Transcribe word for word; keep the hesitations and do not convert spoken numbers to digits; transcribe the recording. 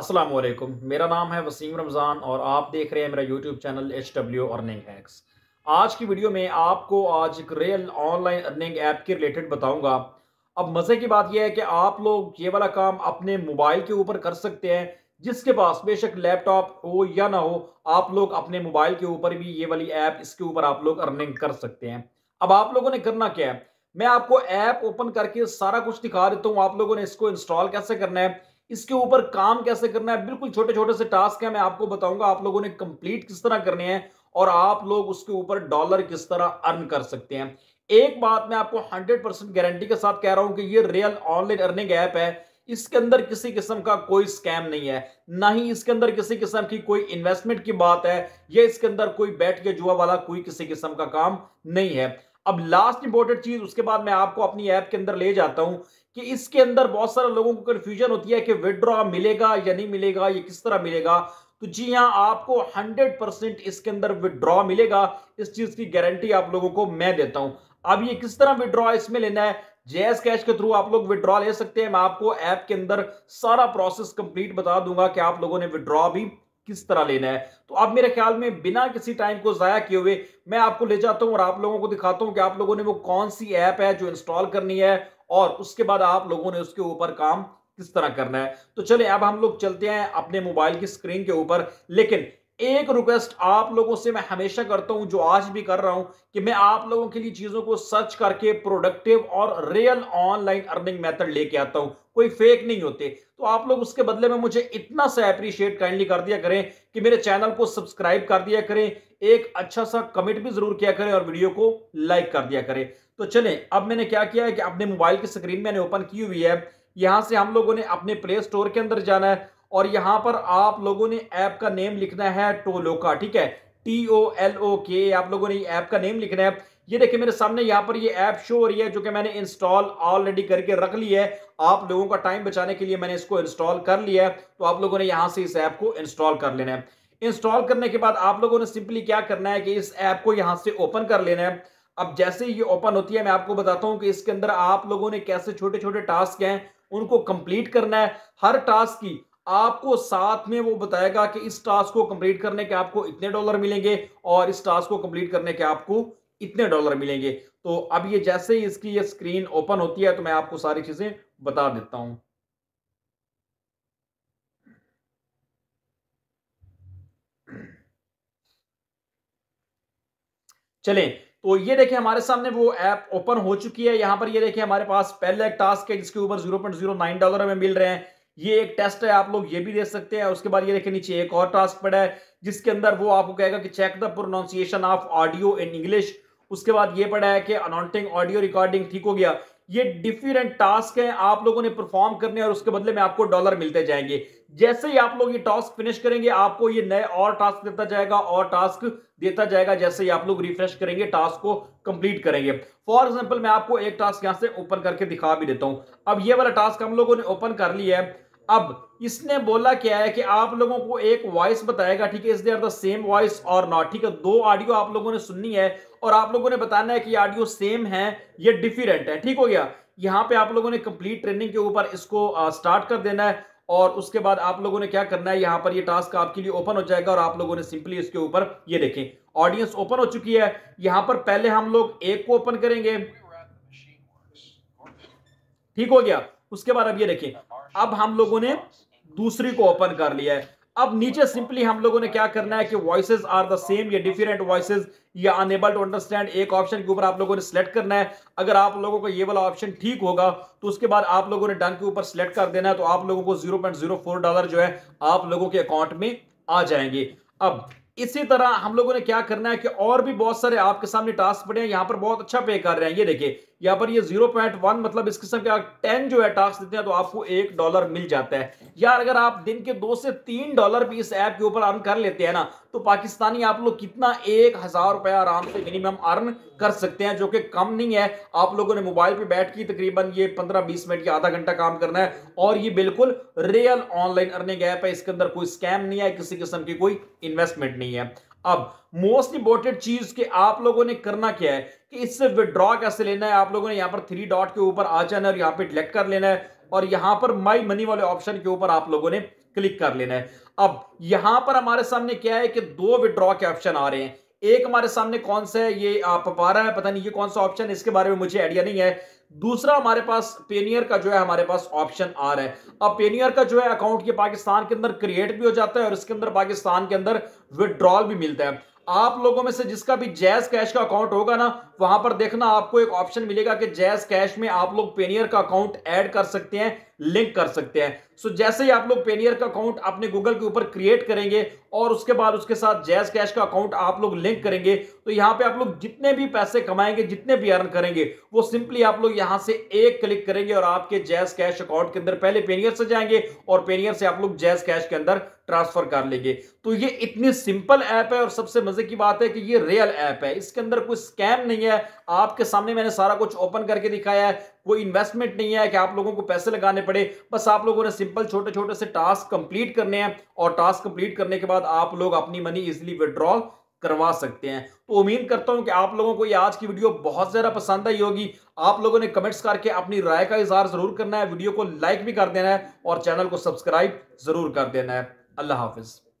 अस्सलाम वालेकुम, मेरा नाम है वसीम रमज़ान और आप देख रहे हैं मेरा YouTube channel H W earning hacks. आज की वीडियो में आपको आज एक रियल ऑनलाइन अर्निंग ऐप के रिलेटेड बताऊंगा। अब मज़े की बात यह है कि आप लोग ये वाला काम अपने मोबाइल के ऊपर कर सकते हैं, जिसके पास बेशक लैपटॉप हो या ना हो, आप लोग अपने मोबाइल के ऊपर भी ये वाली ऐप, इसके ऊपर आप लोग अर्निंग कर सकते हैं। अब आप लोगों ने करना क्या है, मैं आपको ऐप ओपन करके सारा कुछ दिखा देता हूँ। आप लोगों ने इसको इंस्टॉल कैसे करना है, इसके ऊपर काम कैसे करना है, बिल्कुल छोटे छोटे से टास्क है, मैं आपको बताऊंगा। आप लोगों ने कंप्लीट किस तरह करने हैं और आप लोग उसके ऊपर डॉलर किस तरह अर्न कर सकते हैं। एक बात मैं आपको हंड्रेड परसेंट गारंटी के साथ कह रहा हूं कि ये रियल ऑनलाइन अर्निंग ऐप है। इसके अंदर किसी किस्म का कोई स्कैम नहीं है, ना ही इसके अंदर किसी किस्म की कोई इन्वेस्टमेंट की बात है, या इसके अंदर कोई बैठ के जुआ वाला कोई किसी किस्म का काम नहीं है। अब लास्ट इंपॉर्टेंट चीज, उसके बाद मैं आपको अपनी ऐप के अंदर ले जाता हूं कि इसके अंदर बहुत सारे लोगों को कंफ्यूजन होती है कि विड्रॉ मिलेगा या नहीं मिलेगा, ये किस तरह मिलेगा। तो जी हाँ, आपको हंड्रेड परसेंट इसके अंदर विड्रॉ मिलेगा, इस चीज की गारंटी आप लोगों को मैं देता हूं। अब ये किस तरह विड्रॉ इसमें लेना है, जैज कैश के थ्रू आप लोग विड्रॉ ले सकते हैं। मैं आपको ऐप के अंदर सारा प्रोसेस कंप्लीट बता दूंगा कि आप लोगों ने विड्रॉ भी किस तरह लेना है। तो अब मेरे ख्याल में बिना किसी टाइम को जाया किए हुए मैं आपको ले जाता हूं और आप लोगों को दिखाता हूं कि आप लोगों ने वो कौन सी ऐप है जो इंस्टॉल करनी है और उसके बाद आप लोगों ने उसके ऊपर काम किस तरह करना है। तो चलिए अब हम लोग चलते हैं अपने मोबाइल की स्क्रीन के ऊपर। लेकिन एक रिक्वेस्ट आप लोगों से मैं हमेशा करता हूं, जो आज भी कर रहा हूं, कि मैं आप लोगों के लिए चीजों को सर्च करके प्रोडक्टिव और रियल ऑनलाइन अर्निंग मेथड लेके आता हूं, कोई फेक नहीं होते। तो आप लोग उसके बदले में मुझे इतना सा अप्रिशिएट काइंडली कर दिया करें कि मेरे चैनल को सब्सक्राइब कर दिया करें, एक अच्छा सा कमेंट भी जरूर किया करें और वीडियो को लाइक कर दिया करें। तो चलें, अब मैंने क्या किया है कि अपने मोबाइल की स्क्रीन मैंने ओपन की हुई है। यहां से हम लोगों ने अपने प्ले स्टोर के अंदर जाना है और यहां पर आप लोगों ने ऐप का नेम लिखना है टोलोका, ठीक है, टी ओ एल ओ के। आप लोगों ने ऐप का नेम लिखना है। ये देखिए मेरे सामने यहाँ पर ये ऐप शो हो रही है, जो कि मैंने इंस्टॉल ऑलरेडी करके रख ली है। आप लोगों का टाइम बचाने के लिए मैंने इसको इंस्टॉल कर लिया है। तो आप लोगों ने यहाँ से इस ऐप को इंस्टॉल कर लेना है। इंस्टॉल करने के बाद आप लोगों ने सिंपली क्या करना है कि इस ऐप को यहाँ से ओपन कर लेना है। अब जैसे ये ओपन होती है मैं आपको बताता हूँ कि इसके अंदर आप लोगों ने कैसे छोटे छोटे टास्क हैं उनको कंप्लीट करना है। हर टास्क की आपको साथ में वो बताएगा कि इस टास्क को कंप्लीट करने के आपको इतने डॉलर मिलेंगे और इस टास्क को कंप्लीट करने के आपको इतने डॉलर मिलेंगे। तो अब ये जैसे ही इसकी ये स्क्रीन ओपन होती है तो मैं आपको सारी चीजें बता देता हूं। चलें, तो ये देखिए हमारे सामने वो ऐप ओपन हो चुकी है। यहाँ पर ये देखिए हमारे पास पहले एक टास्क है जिसके ऊपर zero point zero nine dollar हमें मिल रहे हैं। ये एक टेस्ट है, आप लोग ये भी दे सकते हैं। उसके बाद ये देखिए नीचे एक और टास्क पड़ा है जिसके अंदर वो आपको कहेगा कि check the pronunciation of audio in English. उसके बाद ये पड़ा है कि अनॉन्टिंग ऑडियो रिकॉर्डिंग, ठीक हो गया। ये डिफरेंट टास्क हैं, आप लोगों ने परफॉर्म करने और उसके बदले में आपको डॉलर मिलते जाएंगे। जैसे ही आप लोग ये टास्क फिनिश करेंगे आपको ये नए और टास्क देता जाएगा और टास्क देता जाएगा। जैसे ही आप लोग रिफ्रेश करेंगे, टास्क को कंप्लीट करेंगे। फॉर एग्जांपल मैं आपको एक टास्क यहां से ओपन करके दिखा भी देता हूं। अब ये वाला टास्क हम लोगों ने ओपन कर लिया है। अब इसने बोला क्या है कि आप लोगों को एक वॉइस बताएगा, ठीक है, is there the same voice और नॉट, ठीक है। दो ऑडियो आप लोगों ने सुननी है और आप लोगों ने बताना है कि ऑडियो सेम है या डिफरेंट है, ठीक हो गया। यहाँ पे आप लोगों ने कंप्लीट ट्रेनिंग के ऊपर इसको स्टार्ट कर देना है और उसके बाद आप लोगों ने क्या करना है, यहाँ पर ये टास्क आपके लिए ओपन हो जाएगा और आप लोगों ने सिंपली इसके ऊपर ये देखें ऑडियंस ओपन हो चुकी है। यहाँ पर पहले हम लोग एक को ओपन करेंगे, ठीक हो गया। उसके बाद अब ये देखें, अब हम लोगों ने दूसरी को ओपन कर लिया है। अब नीचे सिंपली हम लोगों ने क्या करना है कि वॉइसेस आर द सेम या डिफरेंट वॉइसेस या अनएबल टू अंडरस्टैंड, एक ऑप्शन के ऊपर आप लोगों ने सिलेक्ट करना है। अगर आप लोगों को ये वाला ऑप्शन ठीक होगा तो उसके बाद आप लोगों ने डन के ऊपर सिलेक्ट कर देना है। तो आप लोगों को zero point zero four dollar जो है आप लोगों के अकाउंट में आ जाएंगे। अब इसी तरह हम लोगों ने क्या करना है कि और भी बहुत सारे आपके सामने टास्क पड़े हैं, यहाँ पर बहुत अच्छा पे कर रहे हैं। ये देखिए यहाँ पर ये ज़ीरो पॉइंट वन मतलब इस किस्म के टेन जो है टास्क देते हैं तो आपको एक डॉलर मिल जाता है। यार अगर आप दिन के दो से तीन डॉलर भी इस ऐप के ऊपर अर्न कर लेते हैं ना, तो पाकिस्तानी आप लोग कितना एक हजार रुपया आराम से मिनिमम अर्न कर सकते हैं, जो कि कम नहीं है। आप लोगों ने मोबाइल पे बैठ के तकरीबन ये पंद्रह बीस मिनट या आधा घंटा काम करना है और ये बिल्कुल रियल ऑनलाइन अर्निंग ऐप है। इसके अंदर कोई स्कैम नहीं है, किसी किस्म की कोई इन्वेस्टमेंट नहीं है। अब मोस्ट इंपोर्टेंट चीज कि आप लोगों ने करना क्या है कि इससे विड्रॉ कैसे लेना है। आप लोगों ने यहाँ पर थ्री डॉट के ऊपर आ जाना है और यहाँ पे क्लिक कर लेना है और यहाँ पर माई मनी वाले ऑप्शन के ऊपर आप लोगों ने क्लिक कर लेना है। अब यहां पर हमारे सामने क्या है कि दो विड्रॉ के ऑप्शन आ रहे हैं। एक हमारे सामने कौन सा है ये आप पा रहा है, पता नहीं ये कौन सा ऑप्शन है, इसके बारे में मुझे आइडिया नहीं है। दूसरा हमारे पास पेनियर का जो है हमारे पास ऑप्शन आ रहा है। अब पेनियर का जो है अकाउंट ये पाकिस्तान के अंदर क्रिएट भी हो जाता है और इसके अंदर पाकिस्तान के अंदर विड्रॉल भी मिलता है। आप लोगों में से जिसका भी जैज कैश का अकाउंट होगा ना, वहां पर देखना आपको एक ऑप्शन मिलेगा कि जैज कैश में आप लोग पेनियर का अकाउंट ऐड कर सकते हैं, लिंक कर सकते हैं। सो जैसे ही आप लोग पेनियर का अकाउंट अपने गूगल के ऊपर क्रिएट करेंगे और उसके बाद उसके साथ जैज कैश का अकाउंट आप लोग लिंक करेंगे, तो यहाँ पे आप लोग जितने भी पैसे कमाएंगे, जितने भी अर्न करेंगे, वो सिंपली आप लोग यहाँ से एक क्लिक करेंगे और आपके जैज कैश अकाउंट के अंदर पहले पेनियर से जाएंगे और पेनियर से आप लोग जैज कैश के अंदर ट्रांसफर कर लेंगे। तो ये इतनी सिंपल ऐप है और सबसे मजे की बात है कि ये रियल ऐप है, इसके अंदर कोई स्कैम नहीं है। आपके सामने मैंने सारा कुछ ओपन करके दिखाया है, कोई इन्वेस्टमेंट नहीं है कि आप लोगों को पैसे लगाने पड़े। बस आप लोगों ने सिंपल छोटे छोटे से टास्क कंप्लीट करने हैं और टास्क कंप्लीट करने के बाद आप लोग अपनी मनी इजिली विड्रॉल करवा सकते हैं। तो उम्मीद करता हूं कि आप लोगों को ये आज की वीडियो बहुत ज्यादा पसंद आई होगी। आप लोगों ने कमेंट्स करके अपनी राय का इजहार जरूर करना है, वीडियो को लाइक भी कर देना है और चैनल को सब्सक्राइब जरूर कर देना है। अल्लाह हाफिज।